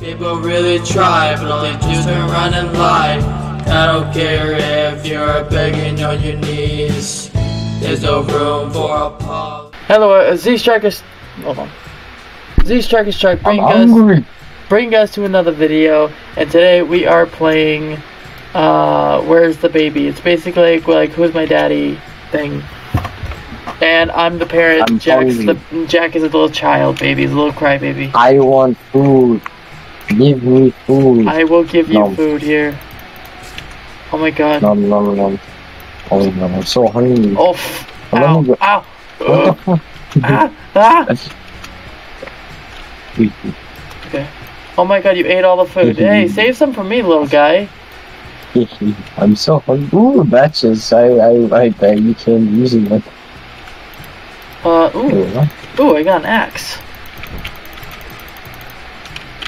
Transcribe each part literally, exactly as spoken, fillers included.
People really try, but they just turn around and lie. I don't care if you're begging on your knees, there's no room for a pause. Hello, uh, Z-Strikers, hold on. Z-Strikers try bring us, bring us to another video, and today we are playing, uh, Where's the Baby? It's basically like, like who's my daddy thing. And I'm the parent, I'm Jack's the, Jack is a little child baby, he's a little crybaby. I want food. Give me food. I will give you nom. food here. Oh my god. Nom, nom, nom. Oh my god, I'm so hungry. Oh, ow, ow, ow. What the fuck? Ah, ah. Okay. Oh my god, you ate all the food. Hey, save some for me, little guy. I'm so hungry. Ooh, matches. I, I, I bet you can't use them. Uh, ooh. Ooh, I got an axe.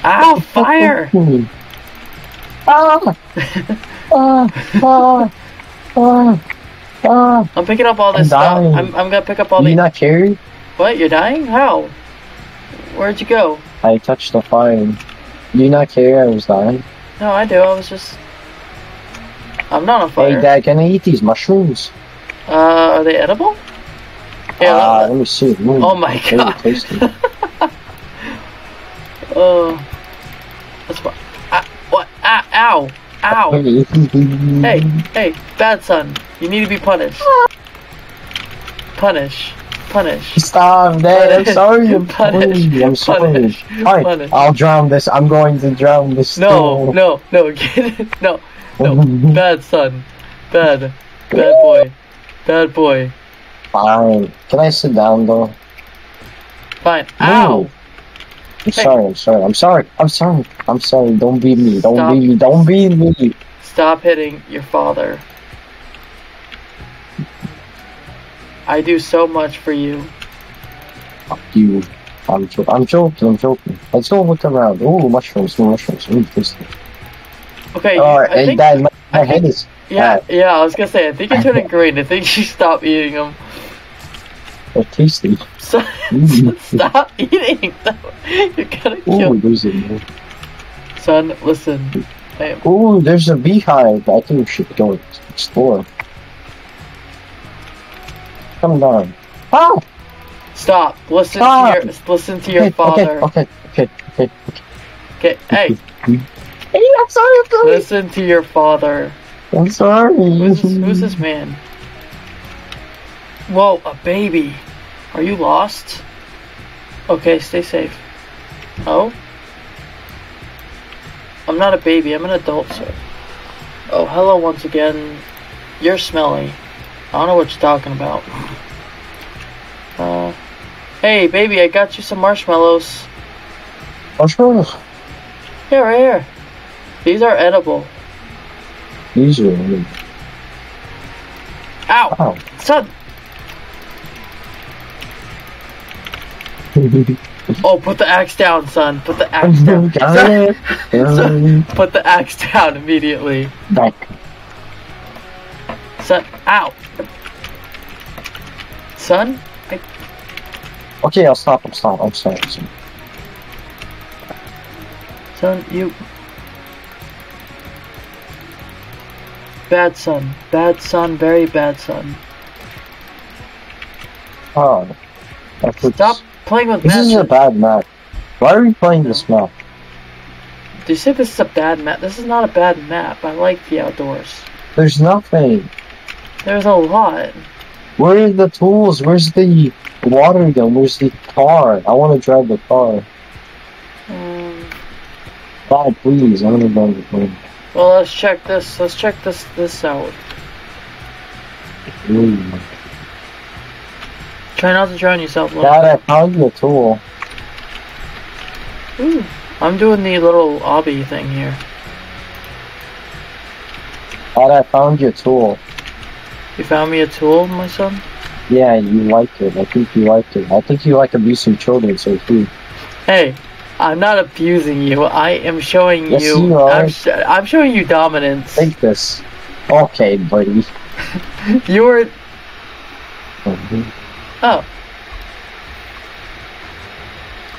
Ow, fire! Ah! Ah! Ah! Ah! I'm picking up all this I'm stuff. I'm, I'm gonna pick up all the. You not carry? What? You're dying? How? Where'd you go? I touched the fire. You not carry? I was dying. No, I do. I was just. I'm not on fire. Hey, Dad, can I eat these mushrooms? Uh, are they edible? Hey, uh, let me see. Ooh, oh my god! Oh. Uh, that's what. Ah, what? Ah, ow! Ow! Hey, hey, bad son. You need to be punished. Punish. Punish. Stop, Dad. I'm sorry. I'm punish. Sorry. I'm sorry. Punish. Alright, punish. I'll drown this. I'm going to drown this. No, still. no, no. Get it? No, no. Bad son. Bad. Bad boy. Bad boy. Fine. Can I sit down, though? Fine. Ow! No. I'm hey. sorry, I'm sorry, I'm sorry, I'm sorry, I'm sorry, don't beat me, don't Stop. beat me, don't beat me! Stop hitting your father. I do so much for you. Fuck you. I'm, jo I'm joking, I'm joking. Let's go look around. Ooh, mushrooms, ooh, mushrooms, ooh, this thing. Okay, oh, you, I hey, think... Dad, my, my I head think, is... Yeah, bad. yeah, I was gonna say, I think you're turning green, I think you stopped eating them. They're tasty. So, so stop eating them. You're gonna kill me. Son, listen. Ooh, there's a beehive. I think we should go explore. Come down. Ah! Stop. Listen ah! to your listen to your okay, father. Okay, okay, okay, okay. Okay, hey. Hey, I'm sorry, I'm sorry. Listen to your father. I'm sorry. Who's this, who's this man? Whoa, a baby. Are you lost? Okay, stay safe. Oh? I'm not a baby, I'm an adult, sir. Oh, hello once again. You're smelly. I don't know what you're talking about. Uh, hey, baby, I got you some marshmallows. Marshmallows? Yeah, right here. These are edible. These are edible. Ow! Ow. Son! Oh, put the axe down, son. Put the axe down. Son, put the axe down immediately. Back. Son, ow. Son? I... Okay, I'll stop. I'm stop. I'm sorry. Son. son, you. Bad son. Bad son. Very bad son. Oh. That puts... Stop. Playing with this matches. Is a bad map. Why are we playing this map? Do you say this is a bad map? This is not a bad map. I like the outdoors. There's nothing. There's a lot. Where are the tools? Where's the water gun? Where's the car? I want to drive the car. Um, oh, please. I want to drive the car. Well, let's check this. Let's check this this out. Ooh. Try not to drown yourself. Dad, I found the tool. Ooh, I'm doing the little obby thing here. Dad, I found your tool. You found me a tool, my son? Yeah, you liked it. I think you liked it. I think you like abusing children, so too. Hey, I'm not abusing you. I am showing yes, you. you are. I'm, sh I'm showing you dominance. Take this. Okay, buddy. You're. Mm-hmm. Oh.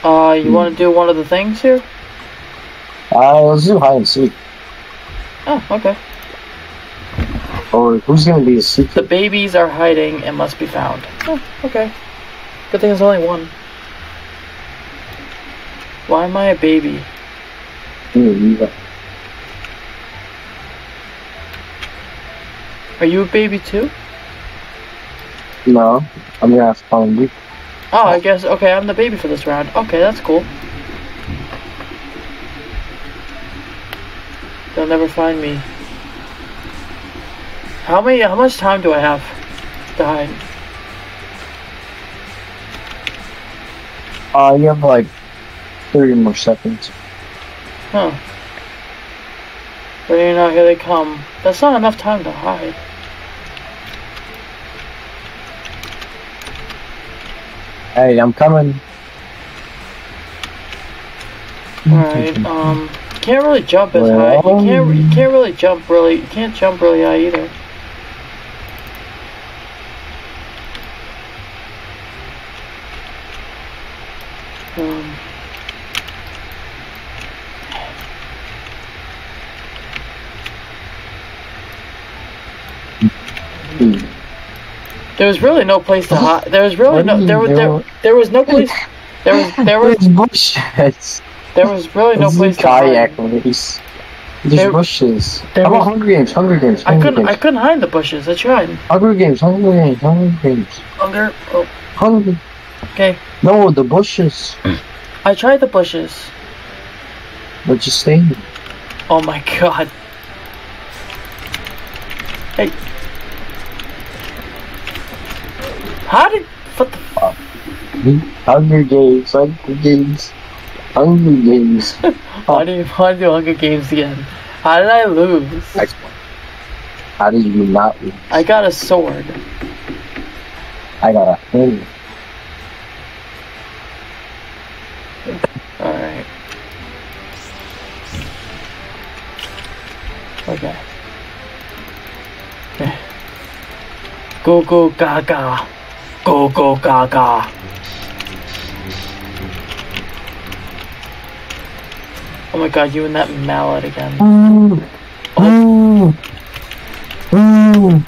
Uh, you mm. want to do one of the things here? Uh, let's do hide and seek. Oh, okay. Or who's gonna be a seeker? The babies are hiding and must be found. Oh, okay. Good thing there's only one. Why am I a baby? Yeah. Are you a baby too? No, I'm gonna have to find you. Oh, I guess, okay, I'm the baby for this round. Okay, that's cool. They'll never find me. How many, how much time do I have to hide? Uh, you have like thirty more seconds. Huh. Ready or not, here they come. That's not enough time to hide. Hey, I'm coming. Alright, um, can't really jump as well, high. You can't, you can't really jump really, you can't jump really high either. Um, There was really no place to hide. There was really no there was there there was no place there was there was bushes. There was really no place to hide. There's bushes. How about Hunger Games? Hunger Games. I couldn't I couldn't hide the bushes. I tried. Hunger Games. Hunger Games. Hunger Games. Hunger. Oh. Hunger. Okay. No, the bushes. I tried the bushes. What'd you say? Oh my god. Hey. How did what the fuck? Hunger Games, Hunger Games, Hunger Games. How do you want to do Hunger Games again? How did I lose? How did you not lose? I got a sword. I got a hand. Alright. Okay. Okay. Go go gaga. Go, go, gaga. Oh my god, you and that mallet again. Mm. Oh. Mm.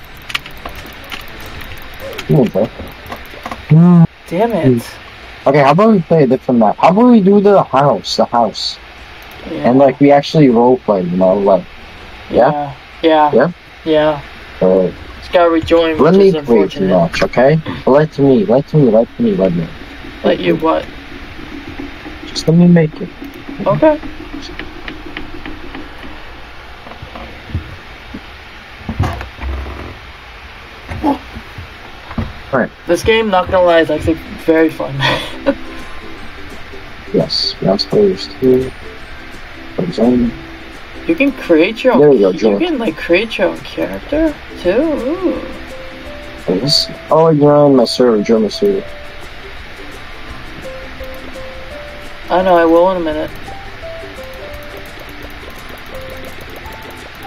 Mm. Damn it. Okay, how about we play a different map? How about we do the house, the house? Yeah. And like, we actually roleplay, you know, like... Yeah? Yeah. Yeah? Yeah. yeah. Alright. Gotta rejoin, let me wait you much, okay? Let me, let me, let me, let me. Let you what? Just let me make it. Okay. Alright. This game, not gonna lie, is actually very fun. Yes, last players too. You can create your own. Go, you can like create your own character too. Ooh. Oh, you're on my server, join my server. I know, I will in a minute.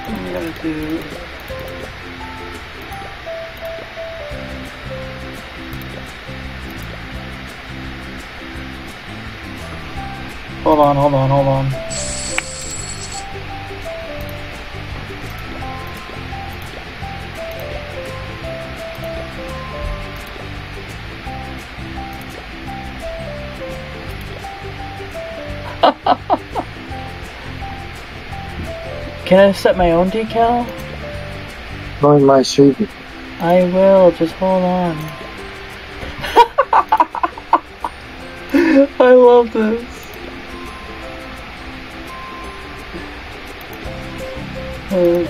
I'm gonna do. Hold on, hold on, hold on. Can I set my own decal? Join my server. I will, just hold on. I love this. Uh,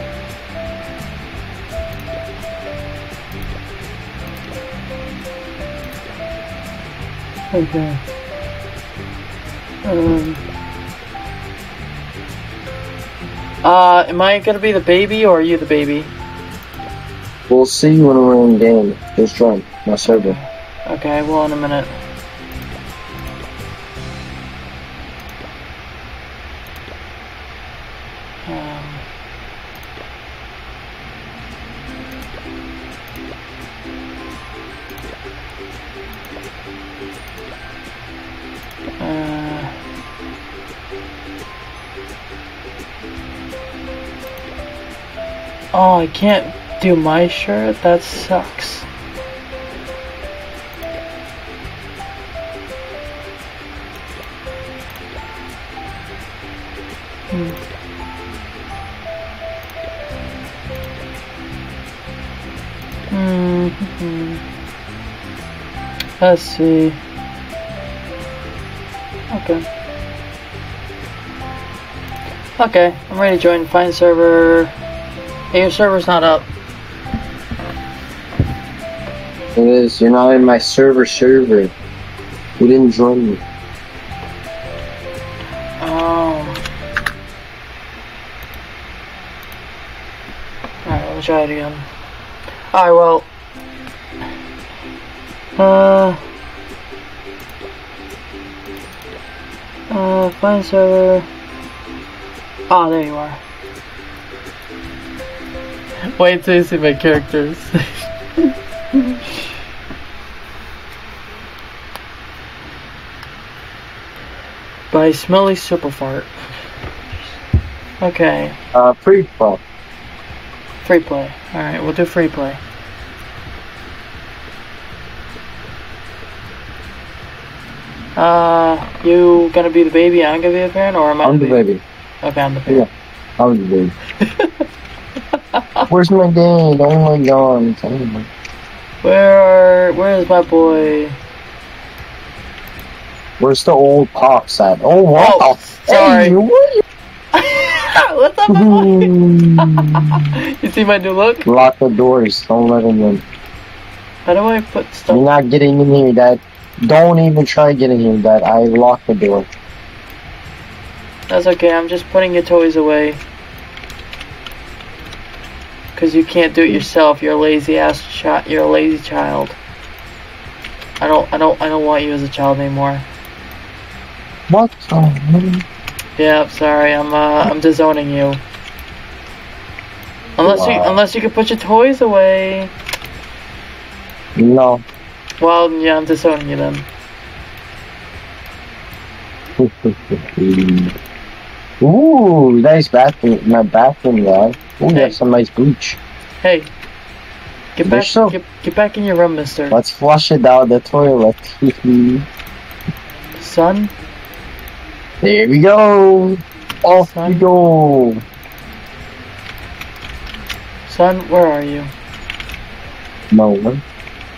okay. Um. Uh, am I gonna be the baby or are you the baby? We'll see when we're in game. Just join my server. Okay, well, in a minute. Um. Uh. Oh, I can't do my shirt? That sucks. Hmm. Mm-hmm. Let's see. Okay. Okay, I'm ready to join. Find server. Hey, your server's not up. It is. You're not in my server server. You didn't join me. Oh. Alright, let me try it again. Alright, well. Uh. Uh, find server. Oh, there you are. Wait till you see my characters. By Smelly Superfart. Okay. Uh, free play. Free play. Alright, we'll do free play. Uh, you gonna be the baby, I'm gonna be the parent, or am I I'm the baby? baby. Okay, I'm the parent. Yeah, I'm the baby. Where's my dad? Oh my god. Where are... Where is my boy? Where's the old pops at? Oh, wow. Oh, sorry. Hey, what you... What's up, my boy? You see my new look? Lock the doors. Don't let him in. How do I put stuff... You're not getting in here, Dad. Don't even try getting in, Dad. I locked the door. That's okay, I'm just putting your toys away. Cause you can't do it yourself, you're a lazy ass child. You're a lazy child. I don't I don't I don't want you as a child anymore. What? Um, yeah, sorry, I'm uh I'm disowning you. Unless wow. you unless you can put your toys away. No. Well yeah, I'm disowning you then. Ooh, nice bathroom, my bathroom, guy. Ooh, hey. That's some nice bleach. Hey, get back, so. get, get back in your room, mister. Let's flush it down the toilet. Son? There we go! Off Son? we go! Son, where are you? No one.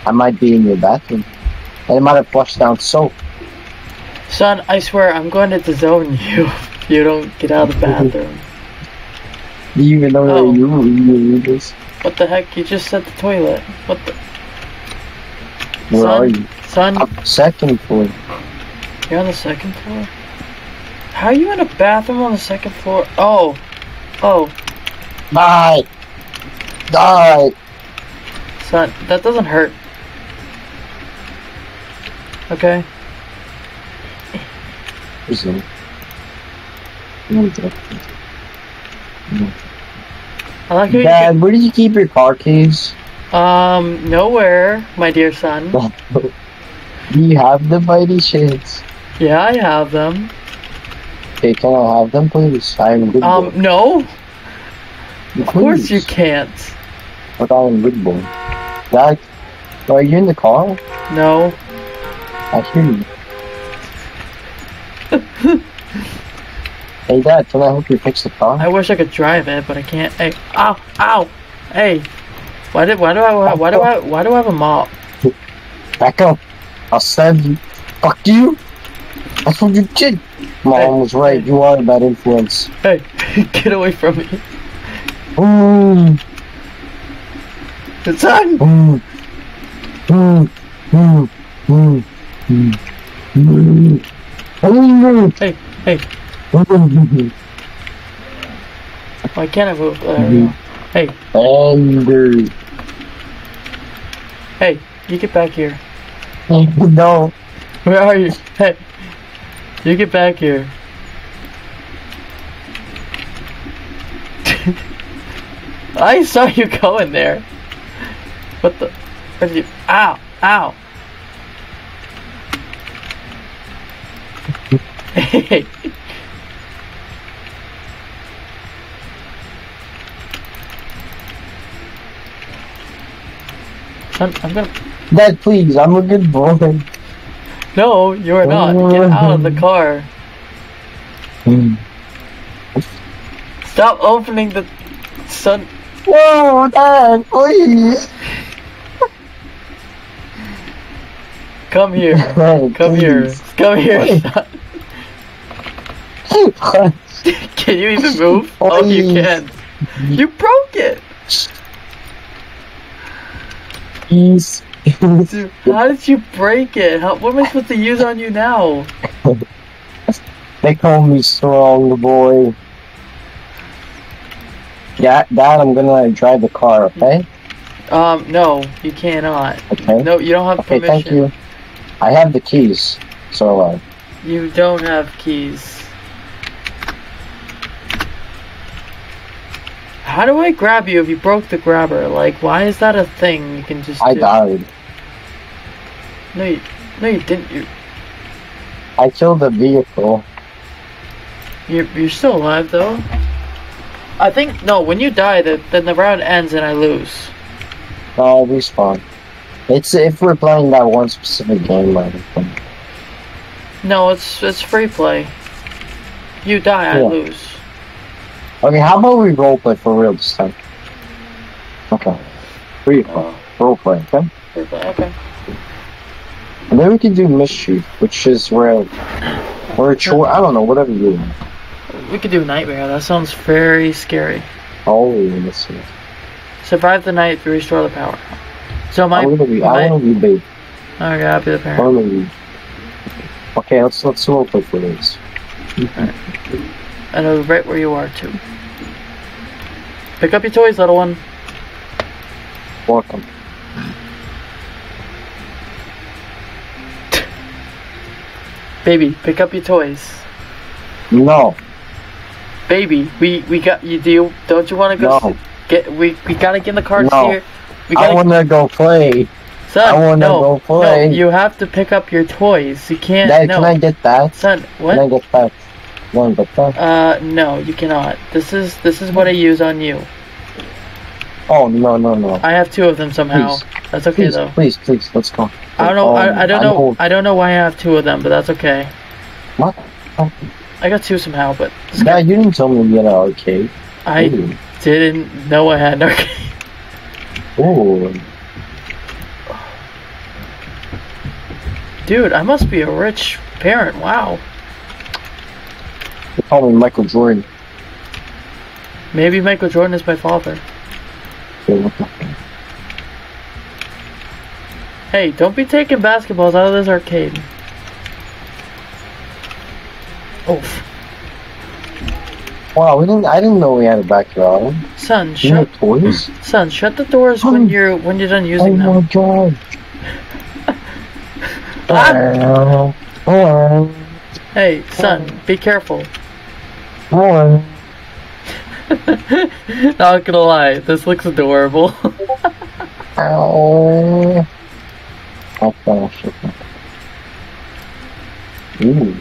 I might be in your bathroom. I might have flushed down soap. Son, I swear, I'm going to disown you. You don't get out of the bathroom. Do you even know that oh. you, you, you just... What the heck? You just said the toilet. What the... Where son? are you? Son? I'm second floor. You're on the second floor? How are you in a bathroom on the second floor? Oh. Oh. Die. Die. Son, that doesn't hurt. Okay. Listen. I like how Dad, you can... where do you keep your car keys? Um, nowhere, my dear son. You have the mighty shades. Yeah, I have them. Okay, can I have them, please? I'm good. Um, boy. no. Of course you can't. But I'm good boy. Dad, are you in the car? No. I hear you. Hey Dad, can I help you fix the car? I wish I could drive it, but I can't. Hey, ow, ow, hey, why did, why do I, why do I, why do I have a mop? Back up! I'll stab you. Fuck you! That's what you did. Mom was right. You are a bad influence. Hey, get away from me! Mmm. It's on. Mmm. Mmm. Mmm. Mmm. Mmm. Mmm. Mmm. Hey, hey. Why can't I move? There we go. Hey. Andrew. Hey, you get back here. No. Where are you? Hey. You get back here. I saw you going there. What the? What did you? Ow! Ow! Hey. I'm, I'm gonna... Dad, please, I'm a good boy. No, you are not. Get out of the car. Mm. Stop opening the sun. Whoa, Dad, please. Come here. Dad, Come please. here. Come here. Stop. Can you even move? Please. Oh, you can. You broke it. Please. Dude, how did you break it? How, what am I supposed to use on you now? They call me strong boy. Yeah, Dad, I'm gonna drive the car, okay? Um, no, you cannot. Okay. No, you don't have okay, permission. Thank you. I have the keys, so uh... You don't have keys. How do I grab you if you broke the grabber? Like, why is that a thing you can just I do? died. No, you, no, you didn't. You... I killed the vehicle. You're, you're still alive, though. I think, no, when you die, the, then the round ends and I lose. No, we spawn. It's if we're playing that one specific game, I think. No, it's, it's free play. You die, yeah. I lose. Okay, how about we roleplay for real this time? Okay. Free play. Roleplay, okay? Free play, okay. And then we can do mischief, which is where... Or a chore, I don't know, whatever you want. We could do nightmare, that sounds very scary. Oh, let's see. Survive the night to restore the power. So my... I wanna be, my, I wanna be big. Okay, I'll be the parent. I wanna be... Okay, let's, let's roleplay for this. Alright. I know right where you are, too. Pick up your toys, little one. Welcome. Baby, pick up your toys. No. Baby, we we got you. Do you, don't you want to go? No. Get we we gotta get in the car. No. Here. We gotta I wanna go play. Son, I wanna no, go play. No, you have to pick up your toys. You can't. Dad, no. Can I get that? Son, what? Can I get that? One, but that. Uh, no, you cannot. This is this is what I use on you. Oh no no no! I have two of them somehow. Please. That's okay please, though. Please please let's go. I don't know. Um, I, I don't I'm know. Old. I don't know why I have two of them, but that's okay. What? Oh. I got two somehow, but. Yeah, you didn't tell me you had an arcade. I Ooh. didn't know I had an arcade. Ooh. Dude, I must be a rich parent. Wow. They call me Michael Jordan. Maybe Michael Jordan is my father. Hey, don't be taking basketballs out of this arcade. Oof. Wow, we didn't. I didn't know we had a backyard. Son, shut. You have toys? Son, shut the doors oh, when you're when you're done using oh them. Oh my god. ah. Oh. Hey, son, be careful. Oh. Not gonna lie, this looks adorable. Ow. Oh, gosh. Ooh.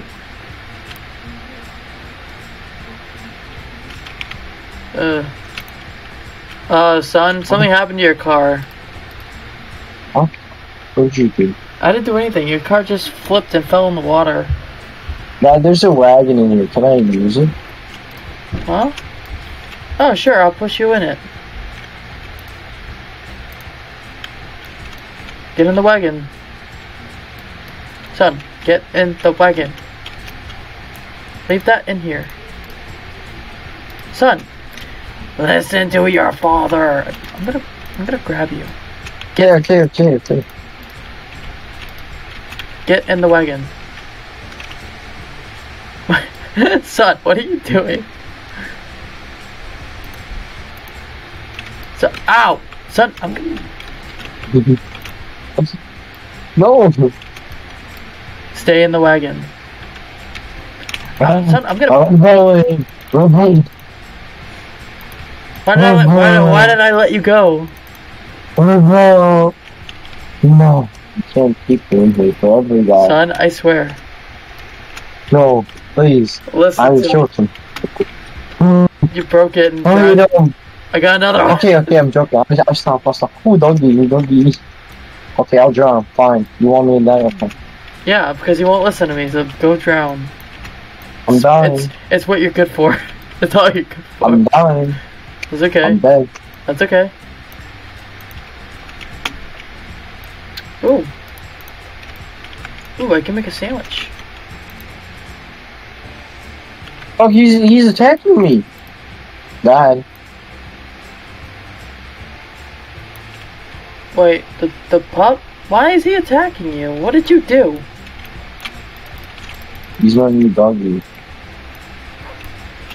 Uh. Uh, son, something oh. happened to your car. Huh? What'd you do? I didn't do anything. Your car just flipped and fell in the water. Now there's a wagon in here. Can I use it? Huh? Oh, sure. I'll push you in it. Get in the wagon. Son, get in the wagon. Leave that in here. Son, listen to your father. I'm gonna, I'm gonna grab you. Get, clear, clear, clear. Get in the wagon. Son, what are you doing? So, ow! Son, I'm gonna... No! Stay in the wagon. Uh, son, I'm gonna... I'm going. I'm going. Why did I let, why, why did I let you go? No. No. You can't keep doing this for every guy. Son, I swear. No. Please, listen I was joking. You broke it and oh, no. I got another one. Okay, okay, I'm joking. I'll stop, I'll stop. Oh, doggy, doggy. Okay, I'll drown. Fine. You want me to die? Okay. Yeah, because you won't listen to me, so go drown. I'm dying. It's, it's what you're good for. That's all you're good for. I'm dying. That's okay. I'm dead. That's okay. Ooh. Ooh, I can make a sandwich. Oh, he's, he's attacking me. Died. Wait, the, the pup? Why is he attacking you? What did you do? He's my new doggy.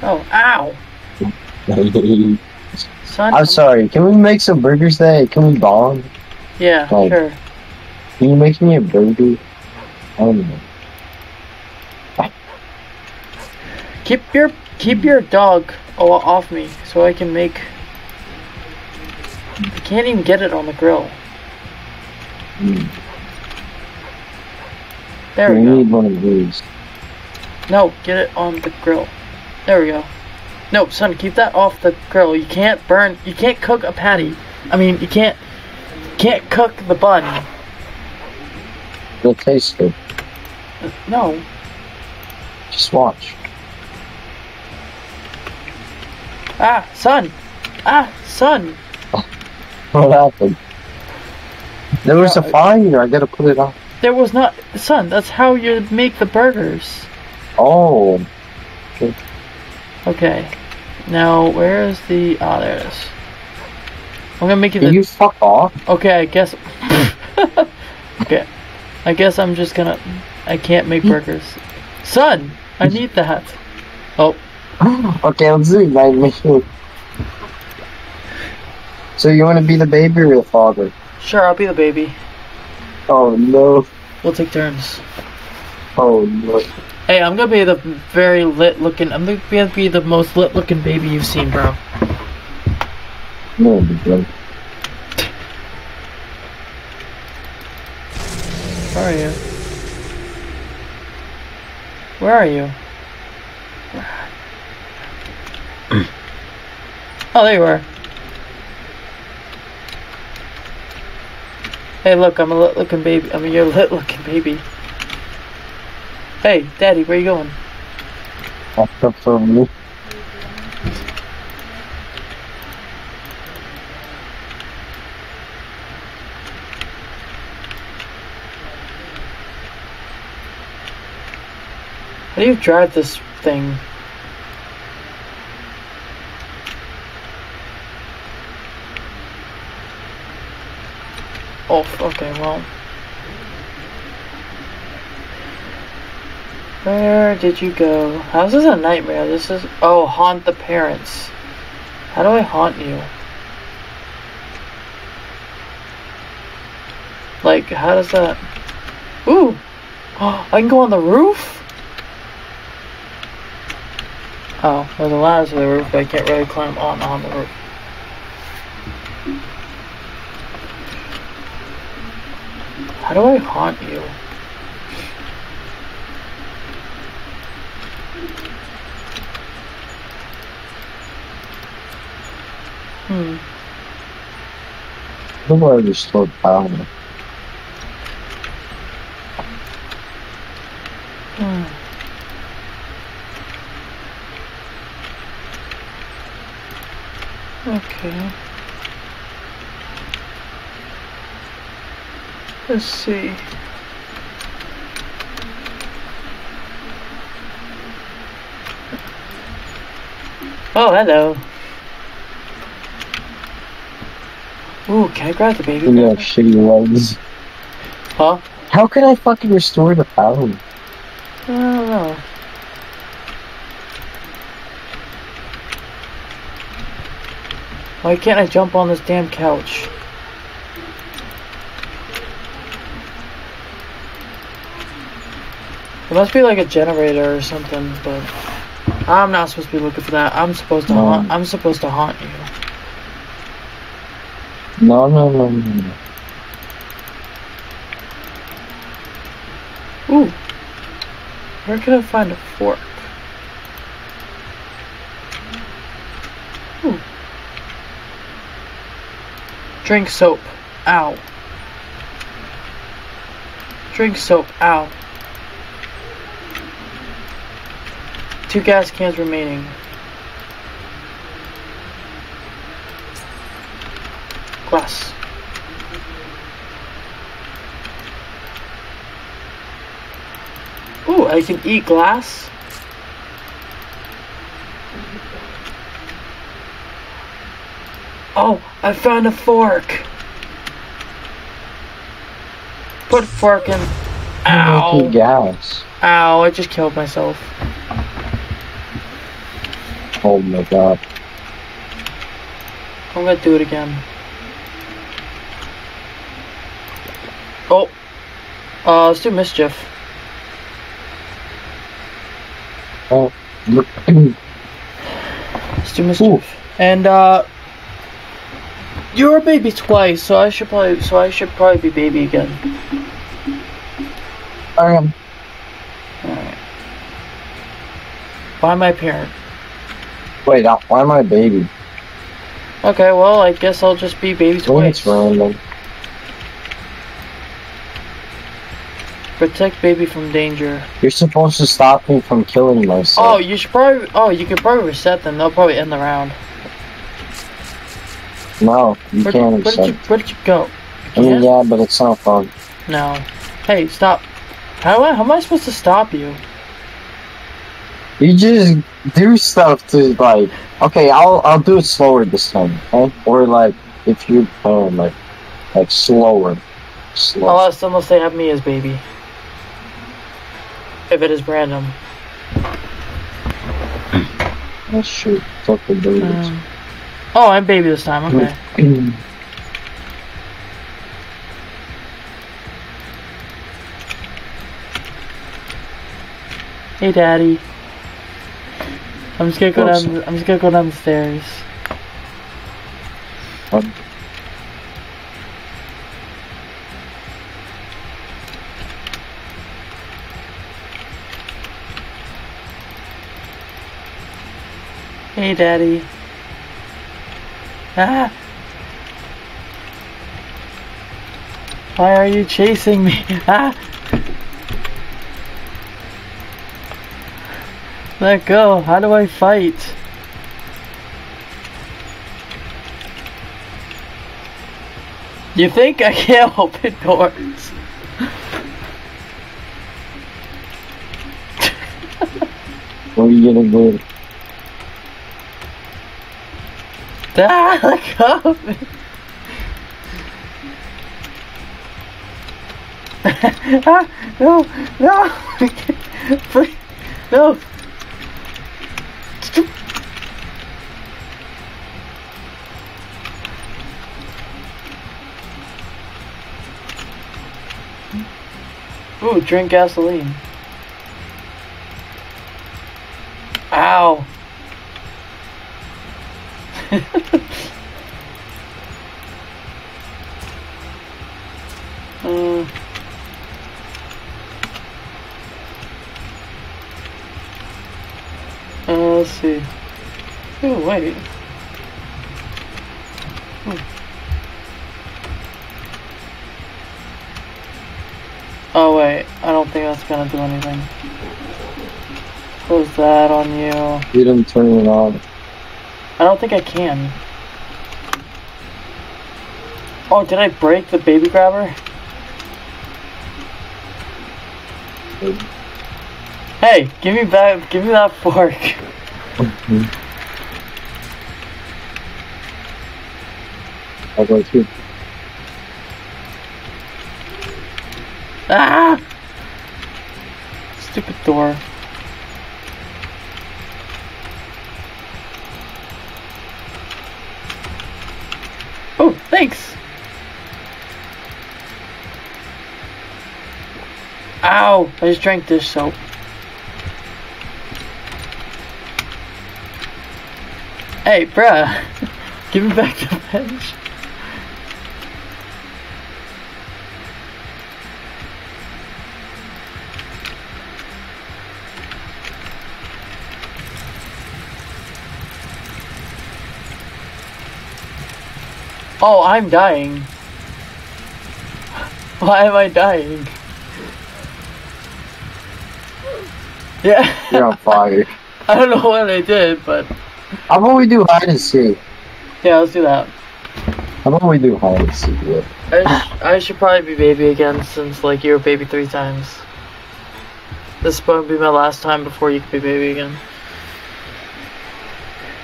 Oh, ow! Son, I'm sorry, can we make some burgers today? Can we bond? Yeah, like, sure. Can you make me a burger? I don't know. Keep your, keep your dog off me so I can make... I can't even get it on the grill. Mm. There we, we go. Need one of these. No, get it on the grill. There we go. No, son, keep that off the grill. You can't burn. You can't cook a patty. I mean, you can't. Can't cook the bun. It'll taste good. Uh, no. Just watch. Ah, son. Ah, son. What happened? There was a fire, I gotta put it on. There was not, son, that's how you make the burgers. Oh. Okay. Okay. Now, where is the, ah, oh, there it is. I'm gonna make you the- Can you fuck off? Okay, I guess- Okay. I guess I'm just gonna- I can't make burgers. Son! I need that! Oh. Okay, let's do it. I make it. So you want to be the baby or the father? Sure, I'll be the baby. Oh no. We'll take turns. Oh no. Hey, I'm gonna be the very lit looking. I'm gonna be the most lit looking baby you've seen, bro. No, bro. Where are you? Where are you? Oh, there you are. Hey, look, I'm a lit-looking baby. I mean, you're a lit-looking baby. Hey, Daddy, where you going? That's up for me. How do you drive this thing? Oh, okay, well. Where did you go? How is this a nightmare? This is... Oh, haunt the parents. How do I haunt you? Like, how does that... Ooh! I can go on the roof? Oh, there's a ladder to the roof, but I can't really climb on on the roof. How do I haunt you? Hmm. I don't know why I just slowed down. Hmm. Okay. Let's see. Oh, hello. Ooh, can I grab the baby? You have shitty legs. Huh? How can I fucking restore the pound? I don't know. Why can't I jump on this damn couch? It must be like a generator or something, but I'm not supposed to be looking for that. I'm supposed to no. haunt. I'm supposed to haunt you. No, no, no, no, no. Ooh, where can I find a fork? Ooh, drink soap. Ow. Drink soap. Ow. Two gas cans remaining. Glass. Ooh, I can eat glass. Oh, I found a fork. Put fork in. Ow. Gallons. Ow, I just killed myself. Oh my god. I'm gonna do it again. Oh. Uh, let's do mischief. Oh. Let's do mischief. Ooh. And, uh... you're a baby twice, so I should probably so I should probably be baby again. I am. Alright. Why am I parent? Wait, uh, why am I baby? Okay, well I guess I'll just be baby twice. That's random. Protect baby from danger. You're supposed to stop me from killing myself. Oh, you should probably oh you could probably reset them, they'll probably end the round. No, you where, can't where did you, where did you go? You I mean, yeah, but it's not fun. No. Hey, stop. How, how am I supposed to stop you? You just do stuff to, like... Okay, I'll I'll do it slower this time, okay? Or, like, if you... Oh, like... Like, slower. Slower. Unless, unless they have me as baby. If it is random. Oh, shoot. Fuck the babies. Um. Oh, I'm baby this time, okay. Hey daddy. I'm just gonna go down the, I'm just gonna go down the stairs. What? Hey daddy. Ah! Why are you chasing me? Ah! Let go. How do I fight? You think I can't open doors? What are you gonna do? Ah, let go of me. Ah, no, no, please, no. Ooh, drink gasoline. Ow. uh, uh, let's see. Oh, wait. Oh. Oh, wait. I don't think that's gonna do anything. Close that on you. You didn't turn it on. I don't think I can. Oh, did I break the baby grabber? Good. Hey, give me back, give me that fork. Mm-hmm. I'll go too. Ah! Stupid door. Oh, thanks! Ow! I just drank dish soap. Hey, bruh! Give me back the bench. Oh, I'm dying. Why am I dying? Yeah. You're on fire. I don't know what I did, but... How about we do hide and seek? Yeah, let's do that. How about we do hide and seek? Yeah. I, sh I should probably be baby again, since, like, you were baby three times. This is going to be my last time before you can be baby again.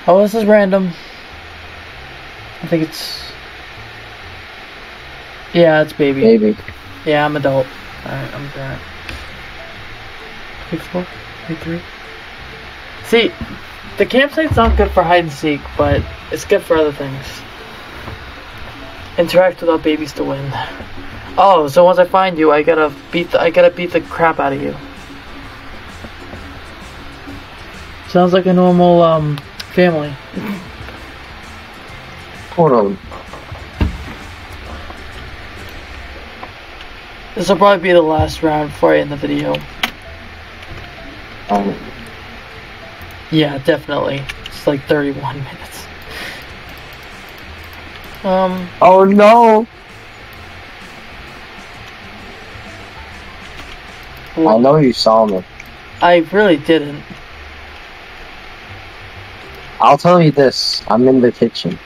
Oh, this is random. I think it's... Yeah, it's baby. Baby. Yeah, I'm adult. Alright, I'm done. Pick four, pick three. See, the campsite's not good for hide and seek, but it's good for other things. Interact without babies to win. Oh, so once I find you, I gotta beat the I gotta beat the crap out of you. Sounds like a normal um family. Hold on. This will probably be the last round before I end the video. Um. Yeah, definitely. It's like thirty-one minutes. Um. Oh no! I know you saw me. I really didn't. I'll tell you this. I'm in the kitchen.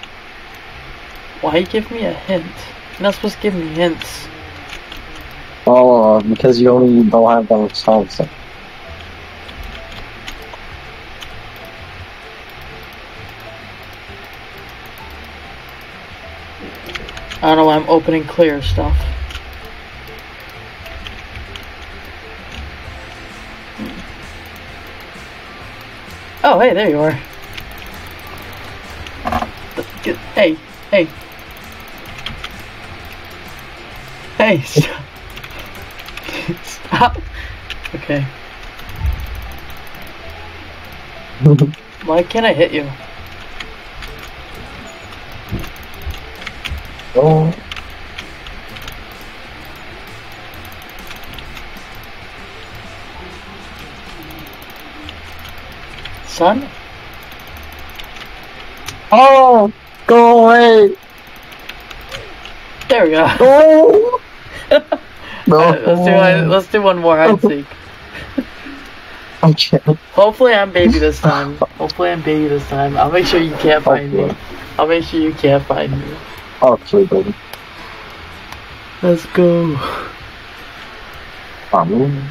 Why give me a hint? You're not supposed to give me hints. Oh, because you only don't have the response. I don't know why I'm opening clear stuff. Oh, hey, there you are. Hey, hey. Hey, stop. Stop. Okay. Why can't I hit you? Oh. Son? Oh, go away. There we go. Oh. No. Right, let's do I, let's do one more hide and seek. Okay. Hopefully I'm baby this time. Hopefully I'm baby this time. I'll make sure you can't find okay. me. I'll make sure you can't find me. Okay, baby. Let's go. Um.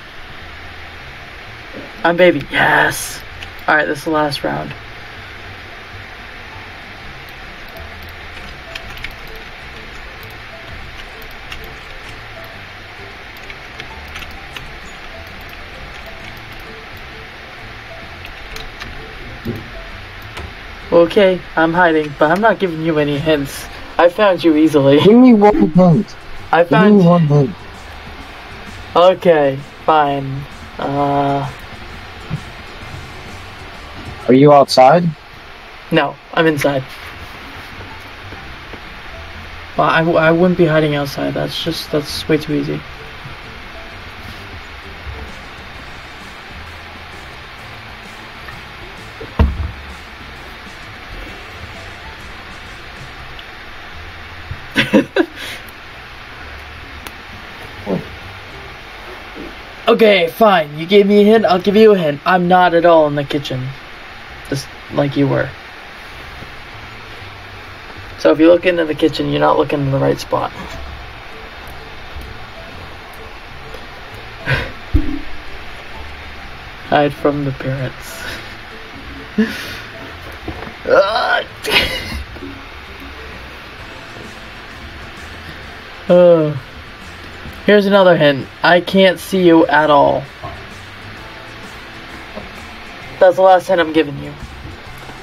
I'm baby. Yes. All right, this is the last round. Okay, I'm hiding, but I'm not giving you any hints. I found you easily. Give me one hint. I found Give me one hint. Okay, fine. Uh. Are you outside? No, I'm inside. Well, I, I wouldn't be hiding outside. That's just that's way too easy. Okay, fine. You gave me a hint, I'll give you a hint. I'm not at all in the kitchen. Just like you were. So if you look into the kitchen, you're not looking in the right spot. Hide from the parents. Oh. Here's another hint. I can't see you at all. That's the last hint I'm giving you.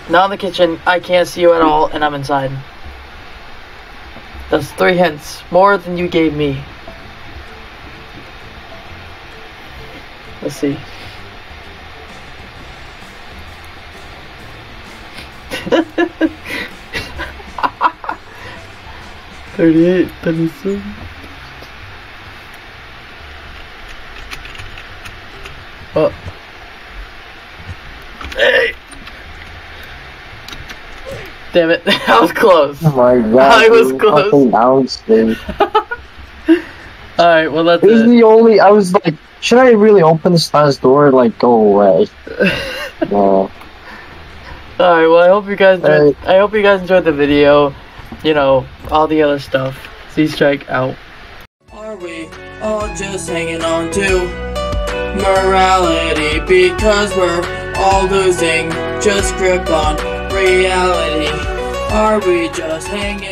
Not in the kitchen, I can't see you at all, and I'm inside. That's three hints. More than you gave me. Let's see. thirty-eight, thirty-seven. Oh. Hey! Damn it, I was close. Oh my god, I was close. I Alright, well that's it. This is the only, I was like, should I really open this last door? Like, go away. No. Alright, well I hope you guys enjoyed, right. I hope you guys enjoyed the video. You know, all the other stuff. Z-Strike out. Are we all just hanging on to morality? Because we're all losing just grip on reality. Are we just hanging